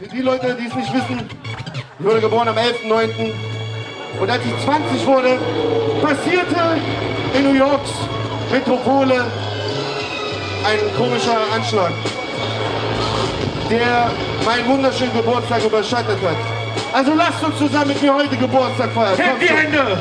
Für die Leute, die es nicht wissen, ich wurde geboren am 11.09. und als ich 20 wurde, passierte in New Yorks Metropole ein komischer Anschlag, der meinen wunderschönen Geburtstag überschattet hat. Also lasst uns zusammen mit mir heute Geburtstag feiern. Hält die Hände!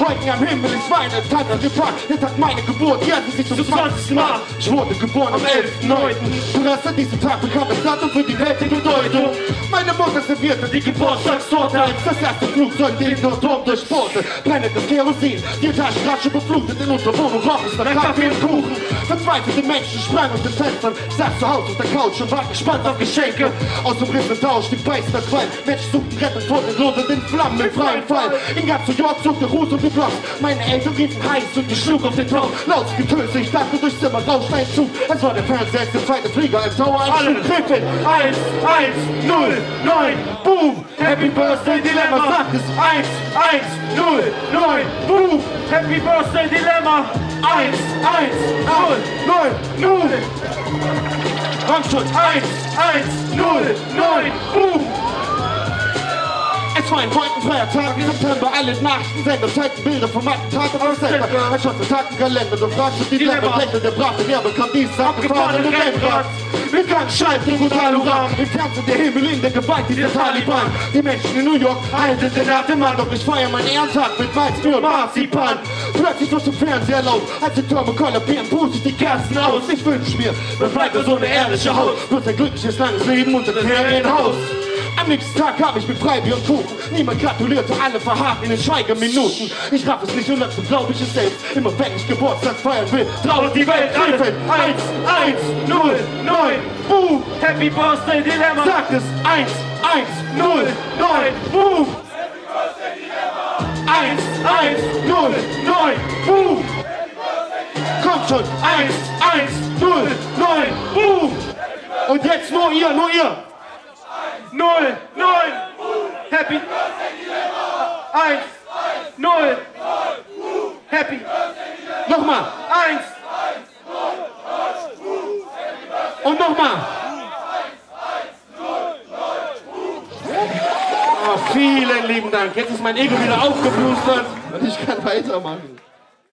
Wolken am Himmel, ich weine, es hat mich gefragt. Jetzt hat meine Geburt, die hat sich zum 20. Mal. Ich wurde geboren am 11.09. Du hast an diesem Tag bekannt, das Datum für die Welt in Bedeutung. Meine Mutter servierte die Geburtstagstorte, als das erste Flugzeug den Nordturm durchbohrte. Brennendes Kerosin, die Taschenflasche beflutet, in unserer Wohnung roch es nach Kaffee und Kuchen. Verzweifelte Menschen sprangen aus den Fenstern. Ich saß zu Hause auf der Couch und war gespannt auf Geschenke. Aus dem Riss im Tausch, die beißender Qualm. Menschen suchten Rettungsroten, lodert in Flammen im freien Fall. In ganz New York suchte Ruß und Block. Meine Eltern riefen heiß und ich schlug auf den Traum. Lautes Getöse, ich dachte durchs Zimmer, rauschte ein Zug. Es war der Fernseher, der zweite Flieger im Tower. Alle Griffen, 1, 1, 0, 9, boom, Happy Birthday Dilemma. Sagt es, 1, 1, 0, 9, boom, Happy Birthday Dilemma. 1, 1, 0, 9, 0. Komm schon, 1, 1, 0, 9, boom. Es war ein wolkenfreier Tag im September, alle Nachrichtensender zeigten Bilder von meinen Taten aus Center. Er schoss den Tatenkalender, du fragst die Dilemma, lächelte brav, der Nerbe kam dieses abgefahrene Rennrad. Wir kranken Scheiben im Brutalhurra, im Fernsehen der Himmel in der Gewalt dieser Taliban. Die Menschen in New York halten den Atem an, doch ich feiere meinen Ehrentag mit Weizen und Marzipan. Plötzlich durch den Fernseher laut, als die Türme kollabieren, puste ich die Kerzen aus. Ich wünsche mir, man bleibt so eine ehrliche Haut, bloß ein glückliches, langes Leben unter den Herrenhaus. Am nächsten Tag habe ich mit Freibier und Kuchen. Niemand gratulierte, alle verharrten in den Schweigeminuten. Ich raff es nicht und dazu glaube ich es selbst. Immer wenn ich Geburtstag feiern will, trauert die Welt. 1, 1, 0, 9, boom, Happy Birthday Dilemma. Sagt es, 1, 1, 0, 9, boom, Happy Birthday Dilemma. 1, 1, 0, 9, boom, Happy Birthday Dilemma. Kommt schon, 1, 1, 0, 9, boom. Und jetzt nur ihr. 0, 9, Happy Birthday Dilemma. 1, 1, 0, 9, Happy. Nochmal, 1, 1, 0, 9, und nochmal. 1, 1, 0, 9, vielen lieben Dank. Jetzt ist mein Ego wieder aufgeblustert und ich kann weitermachen.